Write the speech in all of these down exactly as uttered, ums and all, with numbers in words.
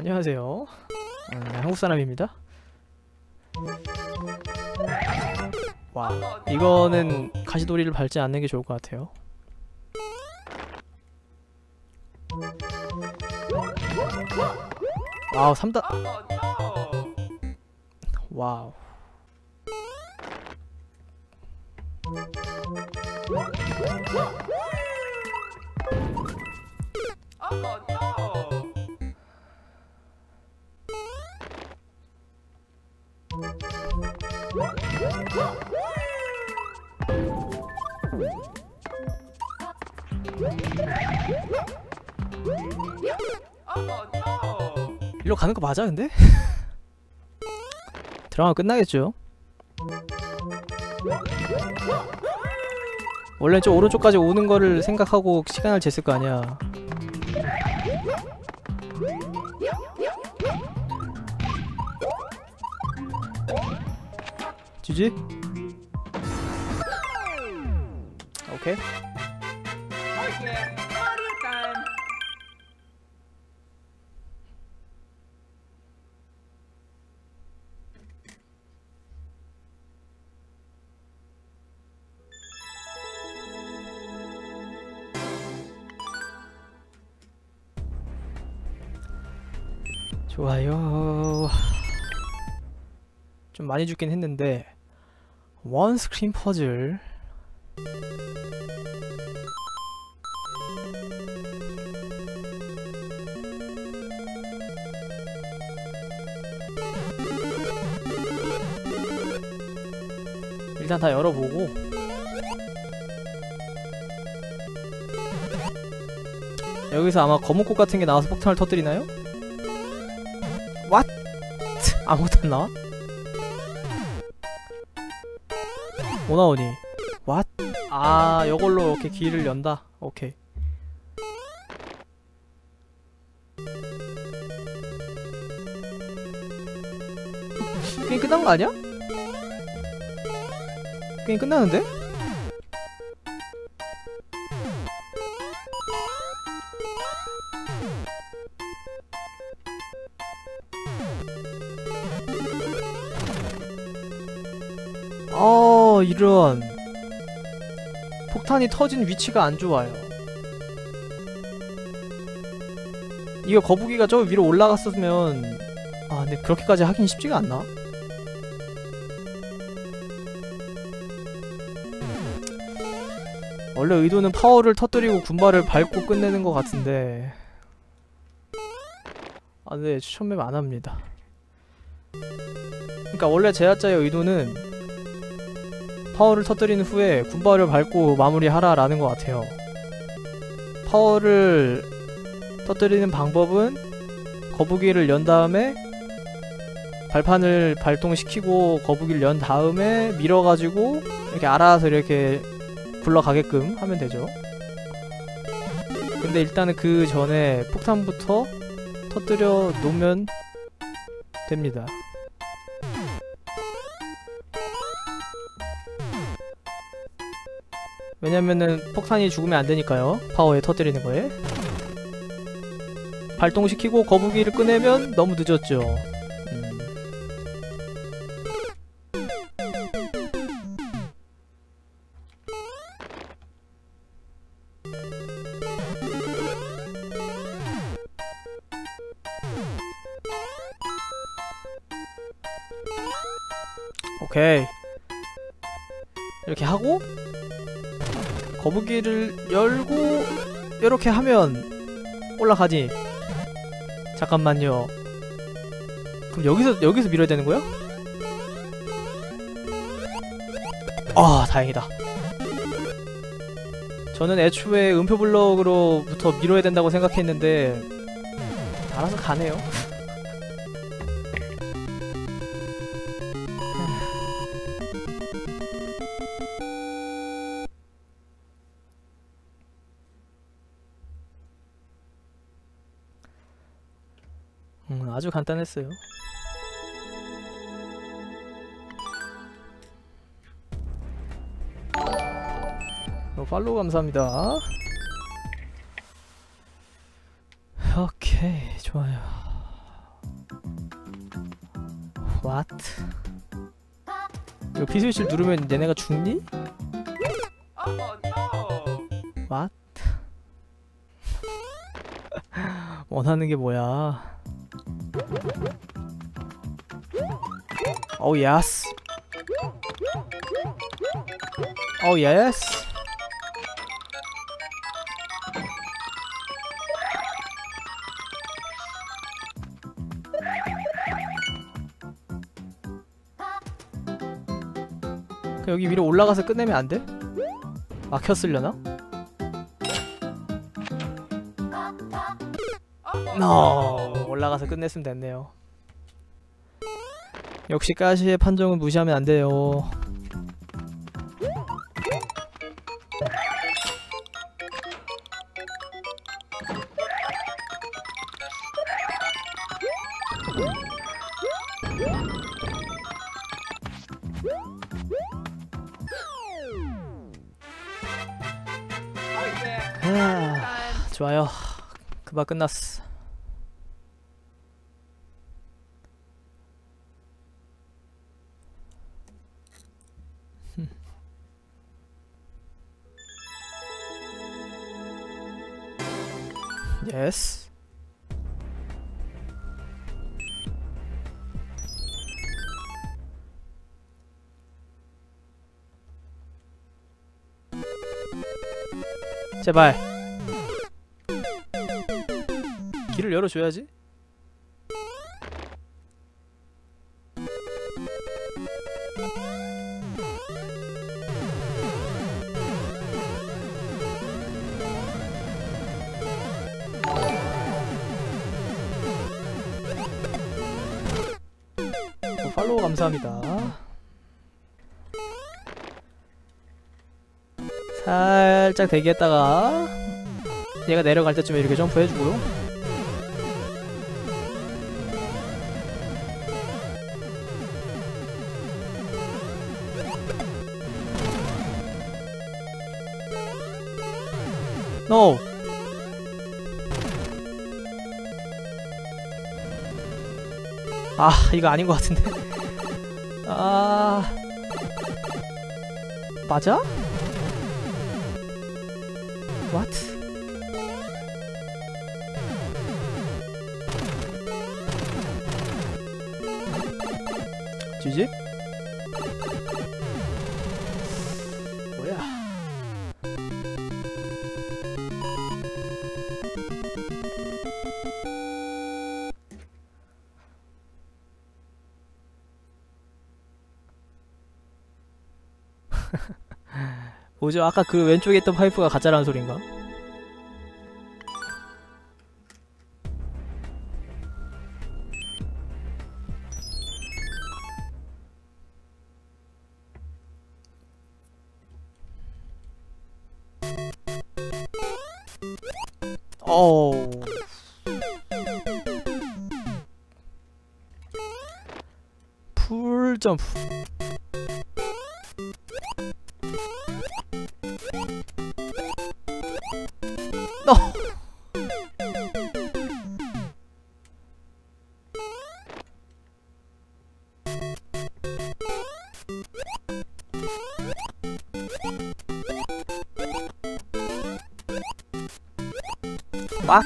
안녕하세요. 음, 한국 사람입니다. 와, 이거는 가시도리를 밟지 않는 게 좋을 것 같아요. 와우, 삼 단. 와우. 일로 가는 거 맞아, 근데? 드라마 끝나겠죠? 원래 저 오른쪽까지 오는 거를 생각하고 시간을 쟀을 거 아니야. 지지? 오케이. 좋아요. 좀 많이 죽긴 했는데 원 스크린 퍼즐 일단 다 열어보고 여기서 아마 거뭇꽃 같은 게 나와서 폭탄을 터뜨리나요? 아무것도 안 나와? 뭐 나오니? 왓? 아, 요걸로 이렇게 길을 연다? 오케이. 게임 끝난 거 아니야? 게임 끝나는데? 어, 이런 폭탄이 터진 위치가 안 좋아요. 이거 거북이가 저 위로 올라갔으면 아, 근데 그렇게까지 하긴 쉽지가 않나? 원래 의도는 파워를 터뜨리고 군발을 밟고 끝내는 것 같은데 아, 근데 추천맵 안 합니다. 그러니까 원래 제아짜의 의도는 파워를 터뜨린 후에 군발을 밟고 마무리하라라는 것 같아요. 파워를 터뜨리는 방법은 거북이를 연 다음에 발판을 발동시키고 거북이를 연 다음에 밀어가지고 이렇게 알아서 이렇게 굴러가게끔 하면 되죠. 근데 일단은 그 전에 폭탄부터 터뜨려 놓으면 됩니다. 왜냐면은 폭탄이 죽으면 안되니까요. 파워에 터뜨리는 거에 발동시키고 거북이를 꺼내면 너무 늦었죠. 음. 오케이, 이렇게 하고 거북이를 열고 이렇게 하면 올라가지. 잠깐만요. 그럼 여기서 여기서 밀어야 되는 거야? 아, 다행이다. 저는 애초에 음표 블럭으로부터 밀어야 된다고 생각했는데 알아서 가네요. 음, 아주 간단했어요. 어, 팔로우 감사합니다. 오케이, 좋아요. What? 이거 B스위치를 누르면 얘네가 죽니? What? 원하는 게 뭐야? Oh yes. Oh yes. 여기 위로 올라가서 끝내면 안 돼? 막혔으려나? No. 올라가서 끝냈으면 됐네요. 역시 가시의 판정은 무시하면 안 돼요. 좋아요. 그만 끝났어. 예스. 제발 길을 열어줘야지. 팔로우 감사합니다. 살짝 대기했다가 얘가 내려갈 때쯤에 이렇게 점프해주고요. No! 아, 이거 아닌 것 같은데. 아... 맞아? What? 지지? 뭐야? 뭐죠? 아까 그 왼쪽에 있던 파이프가 가짜라는 소린가? 어우. 풀 점프. 너. 막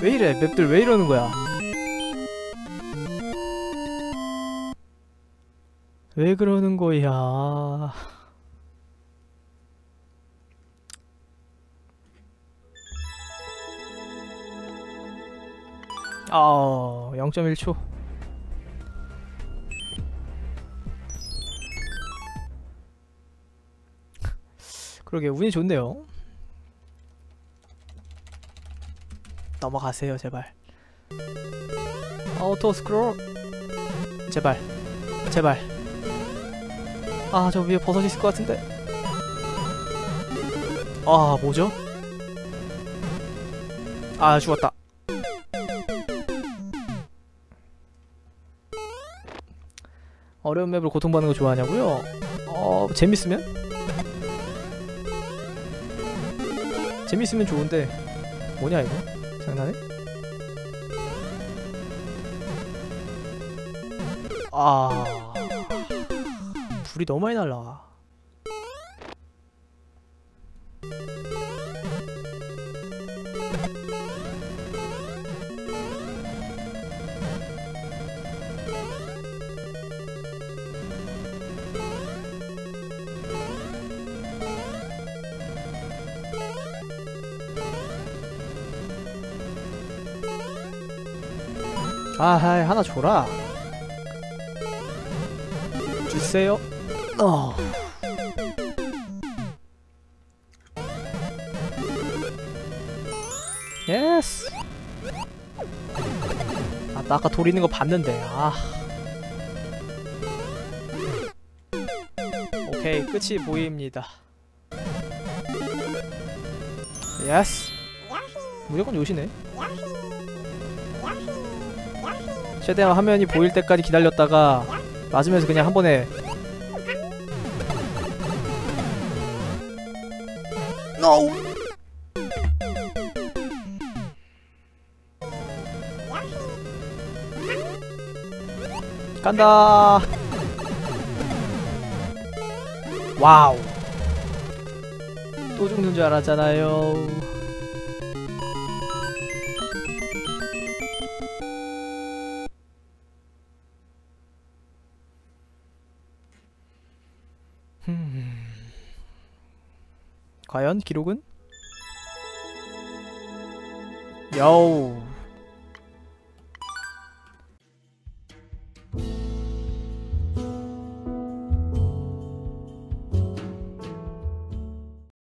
왜 이래? 맵들 왜 이러는 거야? 왜 그러는 거야? 아, 영 점 일 초. 그러게 운이 좋네요. 넘어가세요, 제발. 아우터 스크롤. 제발. 제발. 아, 저 위에 버섯이 있을 것 같은데. 아, 뭐죠? 아, 죽었다. 어려운 맵을 고통받는 거 좋아하냐고요? 어, 재밌으면? 재밌으면 좋은데 뭐냐 이거? 장난해? 아... 불이 너무 많이 날라와. 아하이, 하나 줘라. 주세요. 어. 예스. 아, 나 아까 돌 있는 거 봤는데. 아. 오케이, 끝이 보입니다. 예스. 무조건 요시네. 최대한 화면이 보일 때까지 기다렸다가 맞으면서 그냥 한 번에. 노! 간다! 와우! 또 죽는 줄 알았잖아요. 과연 기록은? 여우